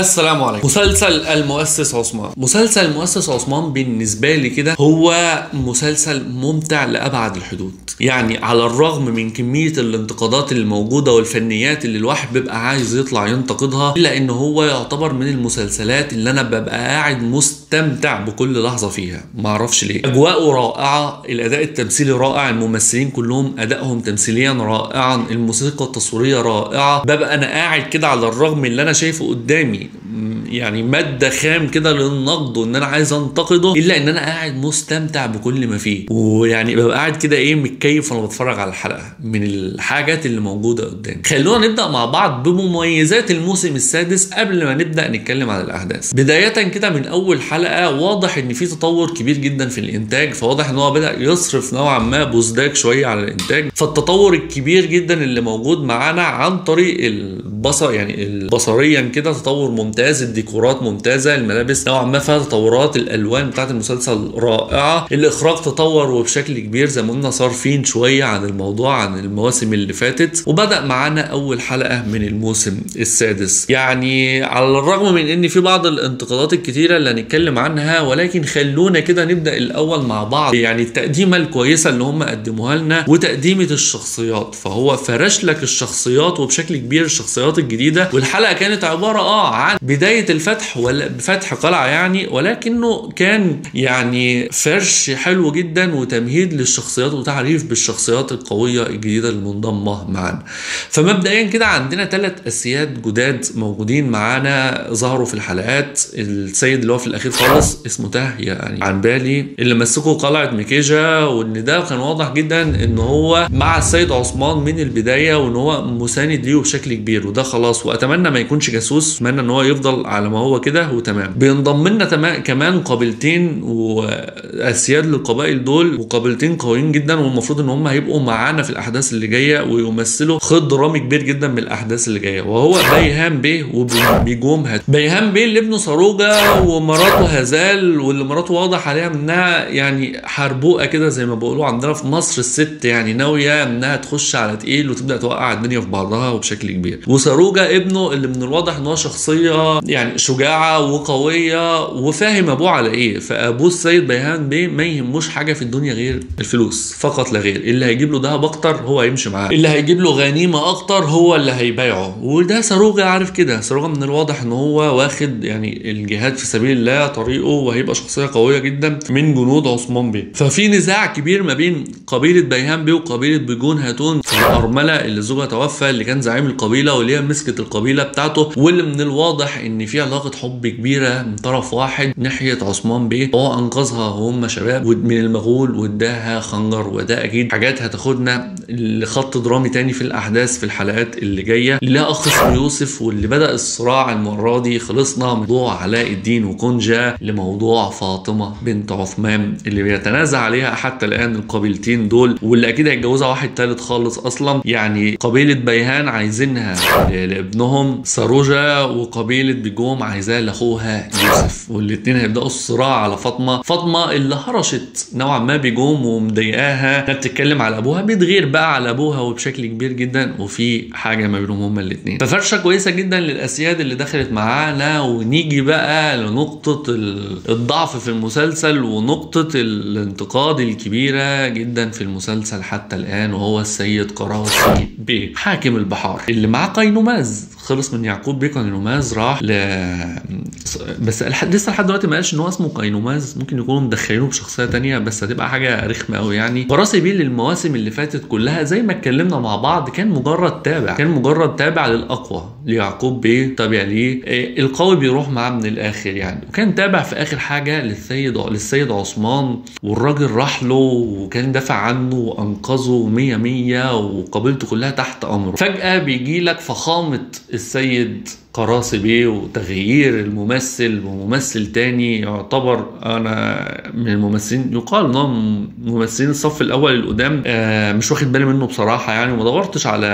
السلام عليكم. مسلسل المؤسس عثمان. مسلسل المؤسس عثمان بالنسبة لي كده هو مسلسل ممتع لأبعد الحدود، يعني على الرغم من كمية الانتقادات اللي موجودة والفنيات اللي الواحد بيبقى عايز يطلع ينتقدها، إلا إن هو يعتبر من المسلسلات اللي أنا ببقى قاعد مستمتع بكل لحظة فيها، معرفش ليه. أجواءه رائعة، الأداء التمثيلي رائع، الممثلين كلهم أدائهم تمثيليا رائعا، الموسيقى التصويرية رائعة، ببقى أنا قاعد كده على الرغم اللي أنا شايفه قدامي يعني مادة خام كده للنقد وان انا عايز انتقده، الا ان انا قاعد مستمتع بكل ما فيه، ويعني ببقى قاعد كده ايه متكيف وانا بتفرج على الحلقة من الحاجات اللي موجودة قدامي. خلونا نبدأ مع بعض بمميزات الموسم السادس قبل ما نبدأ نتكلم عن الاحداث. بداية كده من اول حلقة واضح ان في تطور كبير جدا في الانتاج، فواضح ان هو بدأ يصرف نوعا ما بوزداج شوية على الانتاج، فالتطور الكبير جدا اللي موجود معانا عن طريق البصر، يعني بصريا كده تطور ممتاز، الديكورات ممتازه، الملابس نوعا ما فيها تطورات، الالوان بتاعت المسلسل رائعه، الاخراج تطور وبشكل كبير زي ما قلنا، صارفين شويه عن الموضوع عن المواسم اللي فاتت. وبدا معانا اول حلقه من الموسم السادس، يعني على الرغم من ان في بعض الانتقادات الكتيره اللي هنتكلم عنها، ولكن خلونا كده نبدا الاول مع بعض يعني التقديمه الكويسه اللي هم قدموها لنا وتقديمه الشخصيات. فهو فرش لك الشخصيات وبشكل كبير الشخصيات الجديده، والحلقه كانت عباره عن بداية الفتح ولا بفتح قلعة يعني، ولكنه كان يعني فرش حلو جدا وتمهيد للشخصيات وتعريف بالشخصيات القوية الجديدة المنضمة معانا. فمبدئيا كده عندنا ثلاث أسياد جداد موجودين معانا ظهروا في الحلقات، السيد اللي هو في الأخير خالص اسمه تاه يعني عن بالي، اللي مسكوا قلعة ميكيجا، وإن ده كان واضح جدا إن هو مع السيد عثمان من البداية وإن هو مساند ليه بشكل كبير، وده خلاص وأتمنى ما يكونش جاسوس، أتمنى إن هو يفضل على ما هو كده وتمام. بينضم لنا كمان قبيلتين واسياد للقبائل دول، وقبيلتين قويين جدا والمفروض ان هم هيبقوا معانا في الاحداث اللي جايه ويمثلوا خط درامي كبير جدا من الاحداث اللي جايه، وهو بيهان بيه وبيجوم هاتون. بيهان بيه اللي ابنه صاروجه ومراته هزال، واللي مراته واضح عليها انها يعني حربوقه كده زي ما بيقولوا عندنا في مصر، الست يعني ناويه انها تخش على تقيل وتبدا توقع الدنيا في بعضها وبشكل كبير. وصاروجه ابنه اللي من الواضح ان هو شخصيه يعني شجاعة وقوية وفاهم ابوه على ايه، فابوه السيد بيهان بيه ما يهموش حاجة في الدنيا غير الفلوس فقط لا غير، اللي هيجيب له دهب اكتر هو هيمشي معاه، اللي هيجيب له غنيمة اكتر هو اللي هيبايعه. وده صاروجه عارف كده، صاروجه من الواضح ان هو واخد يعني الجهاد في سبيل الله طريقه، وهيبقى شخصية قوية جدا من جنود عثمان بيه. ففي نزاع كبير ما بين قبيلة بيهان بيه وقبيلة بيجوم هاتون في الارملة اللي زوجها توفى، اللي كان زعيم القبيلة واللي هي مسكت القبيلة بتاعته، واللي من الواضح ان في علاقه حب كبيره من طرف واحد ناحيه عثمان بيه، هو انقذها وهم شباب من المغول واداها خنجر، وده اكيد حاجات هتاخدنا لخط درامي تاني في الاحداث في الحلقات اللي جايه. لها اخ اسمه يوسف، واللي بدا الصراع المره دي خلصنا من موضوع علاء الدين وكونجا لموضوع فاطمه بنت عثمان اللي بيتنازع عليها حتى الان القبيلتين دول، واللي اكيد هيتجوزها واحد ثالث خالص اصلا، يعني قبيله بيهان عايزينها لابنهم صاروجه، وقبيله بيجوم عايزاه لاخوها يوسف، والاثنين هيبداوا الصراع على فاطمه. فاطمه اللي هرشت نوعا ما بيجوم ومضايقاها انها بتتكلم على ابوها، بتغير بقى على ابوها وبشكل كبير جدا، وفي حاجه ما بينهم هما الاثنين. ففرشه كويسه جدا للاسياد اللي دخلت معانا. ونيجي بقى لنقطه الضعف في المسلسل ونقطه الانتقاد الكبيره جدا في المسلسل حتى الان، وهو السيد قراصي بيه حاكم البحار اللي معاه قاينوماز، خلص من يعقوب بي قاينوماز راح بس لسه لحد دلوقتي ما قالش ان هو اسمه قاينوماز، ممكن يكونوا مدخلينه بشخصيه ثانيه بس هتبقى حاجه رخمه قوي يعني. قراصي بيه للمواسم اللي فاتت كلها زي ما اتكلمنا مع بعض كان مجرد تابع للاقوى، ليعقوب بي تابع ليه، القوي بيروح معاه من الاخر يعني، وكان تابع في اخر حاجه للسيد عثمان، والراجل راح له وكان دافع عنه وانقذه 100 وقبيلته كلها تحت امره. فجاه بيجي لك فخامه السيد قراصي بيه وتغيير الممثل وممثل تاني، يعتبر انا من الممثلين يقال ان هو ممثلين الصف الاول القدام، مش واخد بالي منه بصراحه يعني، وما دورتش على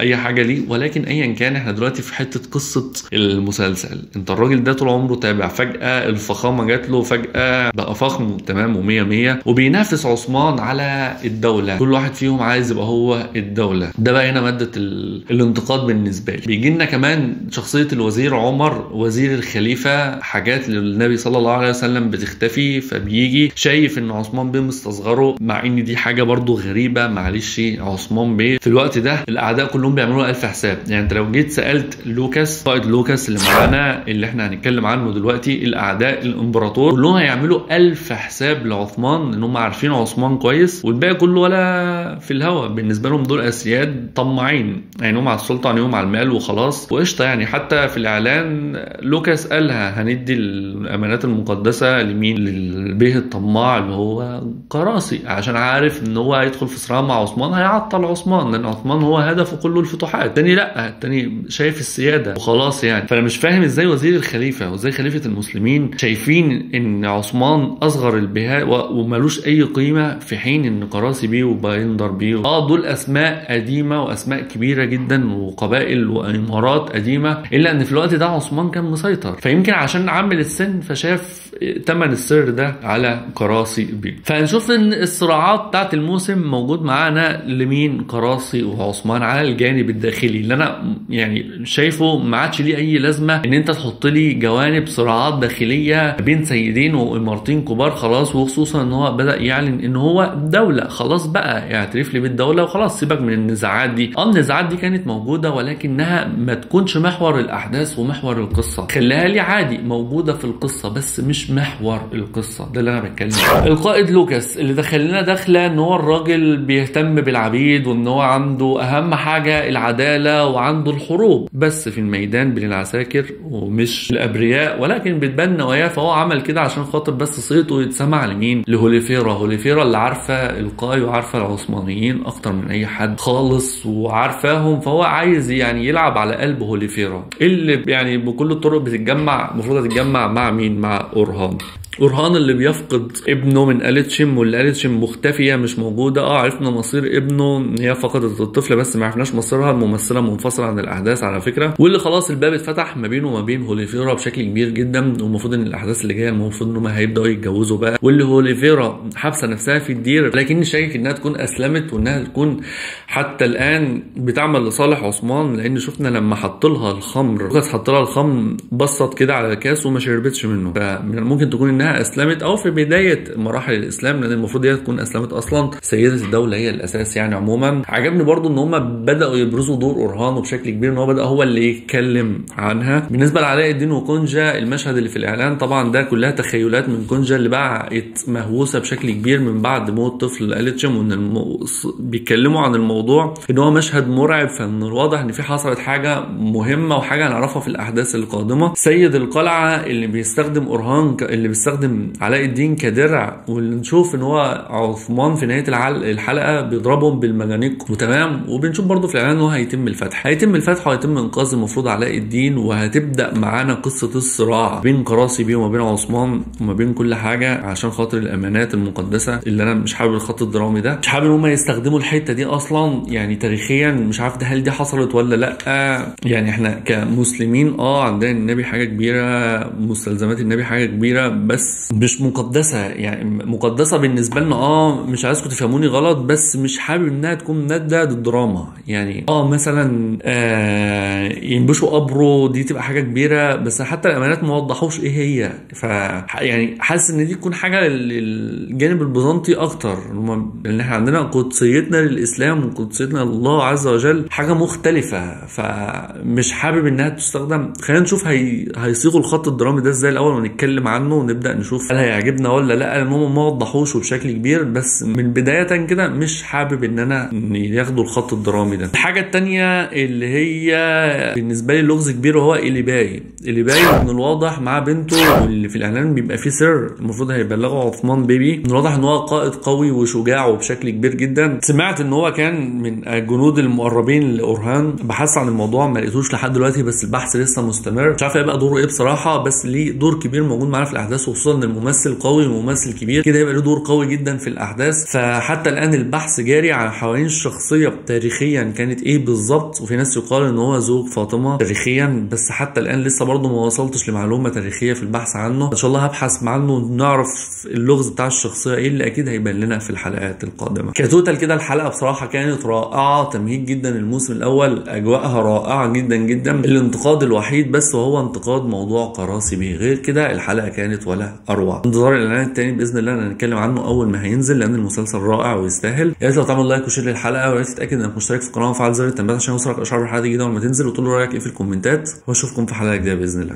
اي حاجه ليه، ولكن ايا كان احنا دلوقتي في حته قصه المسلسل. انت الراجل ده طول عمره تابع، فجاه الفخامه جات له، فجاه بقى فخم تمام و100 وبينافس عثمان على الدوله، كل واحد فيهم عايز يبقى هو الدوله. ده بقى هنا ماده الانتقاد بالنسبه لي. بيجي لنا كمان شخصيه سلطة الوزير عمر وزير الخليفة حاجات للنبي صلى الله عليه وسلم بتختفي، فبيجي شايف ان عثمان بيه مستصغره، مع ان دي حاجة برضو غريبة. معلش عثمان بيه في الوقت ده الاعداء كلهم بيعملوا الف حساب، يعني انت لو جيت سألت لوكاس قائد لوكاس اللي معانا اللي احنا هنتكلم عنه دلوقتي، الاعداء الامبراطور كلهم هيعملوا الف حساب لعثمان ان هم عارفين عثمان كويس، والباقي كله ولا في الهوا. بالنسبة لهم دول اسياد طماعين، عينهم على السلطة عينهم على المال وخلاص وقشطة. يعني حتى في الاعلان لوكاس قالها، هندي الامانات المقدسة لمين؟ للبيه الطماع اللي هو قراصي، عشان عارف ان هو هيدخل في صراع مع عثمان هيعطل عثمان، لان عثمان هو هدفه كله الفتوحات. التاني لا، التاني شايف السيادة وخلاص يعني. فانا مش فاهم ازاي وزير الخليفة وازاي خليفة المسلمين شايفين ان عثمان اصغر البهاء ومالوش اي قيمة، في حين ان قراصي بيه وبايندر بيه دول اسماء قديمة واسماء كبيرة جدا وقبائل وامارات قديمة، الا ان في الوقت ده عثمان كان مسيطر. فيمكن عشان عامل السن فشاف تمن السر ده على قراصي بيه. فهنشوف ان الصراعات بتاعت الموسم موجود معانا لمين؟ قراصي وعثمان على الجانب الداخلي، اللي انا يعني شايفه ما عادش ليه اي لازمة ان انت تحط لي جوانب صراعات داخلية بين سيدين وامارتين كبار خلاص، وخصوصا ان هو بدأ يعلن ان هو دولة خلاص بقى، يعترف لي بالدولة وخلاص. سيبك من النزاعات دي، النزاعات دي كانت موجودة ولكنها ما تكونش محور الاحداث ومحور القصة، خليها لي عادي موجودة في القصة بس مش محور القصة. ده اللي انا بتكلم عنه. القائد لوكاس اللي دخلنا داخلة ان هو الراجل بيهتم بالعبيد وان هو عنده اهم حاجة العدالة وعنده الحروب بس في الميدان بين العساكر ومش الابرياء، ولكن بتبان نواياه. فهو عمل كده عشان خاطر بس صيته يتسمع لمين؟ لهولوفيرا. هولوفيرا اللي عارفة القاي وعارفة العثمانيين اكتر من اي حد خالص وعارفاهم، فهو عايز يعني يلعب على قلب هولوفيرا اللي يعني بكل الطرق بتتجمع، المفروض تتجمع مع مين؟ مع اورهان. اورهان اللي بيفقد ابنه من اليتشيم، والاليتشيم مختفيه مش موجوده. عرفنا مصير ابنه ان هي فقدت الطفل بس ما عرفناش مصيرها. الممثله منفصله عن الاحداث على فكره، واللي خلاص الباب اتفتح ما بينه وما بين هولوفيرا بشكل كبير جدا، والمفروض ان الاحداث اللي جايه المفروض ان هم هيبداوا يتجوزوا بقى، واللي هولوفيرا حابسه نفسها في الدير، لكن شايف انها تكون اسلمت وانها تكون حتى الان بتعمل لصالح عثمان، لان شفنا لما حط لها الخمر لوكاس حط لها الخمر بصت كده على الكاس وما شربتش منه، فممكن تكون انها اسلمت او في بدايه مراحل الاسلام، لان المفروض هي تكون اسلمت اصلا. سيده الدوله هي الاساس يعني. عموما عجبني برضو ان هم بداوا يبرزوا دور اورهان بشكل كبير، ان هو بدا هو اللي يتكلم عنها. بالنسبه لعلاء الدين وكونجا، المشهد اللي في الاعلان طبعا ده كلها تخيلات من كونجا اللي بقت مهووسه بشكل كبير من بعد موت طفل اليتشيم، وان بيتكلموا عن الموضوع ان هو مشهد مرعب، فمن الواضح ان في حصلت حاجه مهمه وحاجه هنعرفها في الاحداث القادمه. سيد القلعه اللي بيستخدم اورهان اللي بيستخدم علاء الدين كدرع، ونشوف ان هو عثمان في نهايه الحلقه بيضربهم بالمجانيق وتمام. وبنشوف برضه في الاعلان ان هو هيتم الفتح وهيتم انقاذ المفروض علاء الدين، وهتبدا معانا قصه الصراع بين قراصي بيه وما بين عثمان وما بين كل حاجه عشان خاطر الامانات المقدسه. اللي انا مش حابب الخط الدرامي ده، مش حابب ان هم يستخدموا الحته دي اصلا يعني تاريخيا، مش عارف هل دي حصلت ولا لا. يعني احنا كمسلمين عندنا النبي حاجه كبيره، مستلزمات النبي حاجه كبيره بس مش مقدسه، يعني مقدسه بالنسبه لنا. مش عايزكم تفهموني غلط، بس مش حابب انها تكون نادة للدراما يعني. مثلا ينبشوا قبره دي تبقى حاجه كبيره، بس حتى الامانات ما وضحوش ايه هي. ف يعني حاسس ان دي تكون حاجه للجانب البيزنطي اكتر، لان احنا عندنا قدسيتنا للاسلام وقدسيتنا لله عز وجل حاجه مختلفه، فمش حابب انها تستخدم. خلينا نشوف هيصيغوا الخط الدرامي ده ازاي الاول ونتكلم عنه، نبدأ نشوف هل هيعجبنا ولا لا، لان هم ما وضحوش بشكل كبير. بس من بدايه كده مش حابب ان انا ياخدوا الخط الدرامي ده. الحاجه الثانيه اللي هي بالنسبه لي لغز كبير، وهو ايلي باي. ايلي باي من الواضح مع بنته، واللي في الاعلان بيبقى فيه سر المفروض هيبلغه عثمان بيبي. من الواضح ان هو قائد قوي وشجاع وبشكل كبير جدا. سمعت ان هو كان من الجنود المقربين لاورهان، بحثت عن الموضوع ما لقيتوش لحد دلوقتي، بس البحث لسه مستمر، مش عارف هيبقى دوره ايه بصراحه، بس ليه دور كبير موجود معانا في الاحداث خصوصا ان الممثل قوي وممثل كبير كده هيبقى له دور قوي جدا في الاحداث. فحتى الان البحث جاري على حوالين الشخصيه تاريخيا كانت ايه بالظبط، وفي ناس يقال ان هو زوج فاطمه تاريخيا، بس حتى الان لسه برضه ما وصلتش لمعلومه تاريخيه في البحث عنه. ان شاء الله هبحث عنه نعرف اللغز بتاع الشخصيه ايه، اللي اكيد هيبان لنا في الحلقات القادمه. كتوتال كده الحلقه بصراحه كانت رائعه، تمهيد جدا الموسم الاول، اجواءها رائعه جدا جدا. الانتقاد الوحيد بس وهو انتقاد موضوع قراصي بيه، غير كده الحلقه كانت ولا اروع. انتظار الاعلان الثاني باذن الله هنتكلم عنه اول ما هينزل لان المسلسل رائع ويستاهل. يا ريت لو تعمل لايك وشير للحلقه، ويا ريت تتاكد انك مشترك في القناه وفعل زر التنبيهات عشان يوصلك اشعار الحلقه الجديده اول ما تنزل، وتقول رايك ايه في الكومنتات، واشوفكم في حلقه جديده باذن الله.